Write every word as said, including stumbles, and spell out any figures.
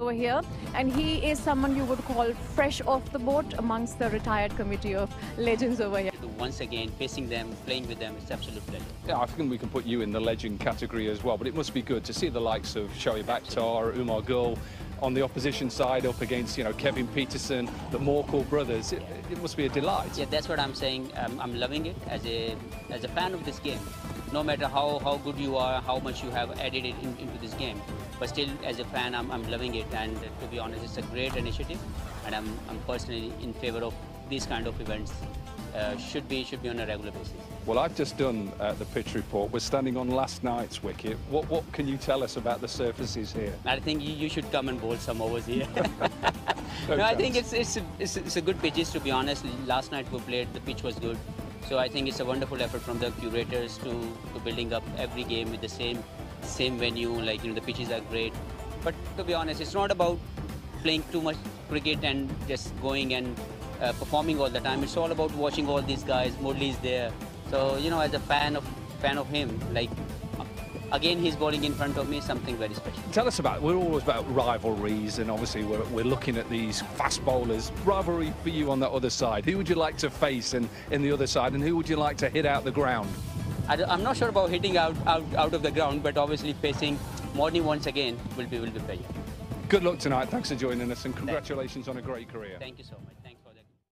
over here, and he is someone you would call fresh off the boat amongst the retired committee of legends over here. Once again, facing them, playing with them, it's absolute pleasure. Yeah, I think we can put you in the legend category as well, but it must be good to see the likes of Shoaib Akhtar, Umar Gul on the opposition side up against, you know, Kevin Peterson, the Morkel brothers. It, it must be a delight. Yeah, that's what I'm saying. Um, I'm loving it as a as a fan of this game. No matter how, how good you are, how much you have added it in, into this game, but still, as a fan, I'm, I'm loving it. And to be honest, it's a great initiative, and I'm, I'm personally in favor of these kind of events. Uh, should be should be on a regular basis. Well, I've just done uh, the pitch report. We're standing on last night's wicket. What what can you tell us about the surfaces here? I think you, you should come and bowl some overs here. no, no I think it's it's a, it's, a, it's a good pitches, to be honest. Last night we played, the pitch was good. So I think it's a wonderful effort from the curators to, to building up every game with the same same venue. Like, you know, the pitches are great. But to be honest, it's not about playing too much cricket and just going and Uh, performing all the time. It's all about watching all these guys. Modley's there, so you know, as a fan of fan of him, like again, he's bowling in front of me. Something very special. Tell us about. We're always about rivalries, and obviously we're we're looking at these fast bowlers. Rivalry for you on the other side. Who would you like to face in in the other side, and who would you like to hit out the ground? I, I'm not sure about hitting out out out of the ground, but obviously facing Morkel once again will be will be better. Good luck tonight. Thanks for joining us, and congratulations on a great career. Thank you so much.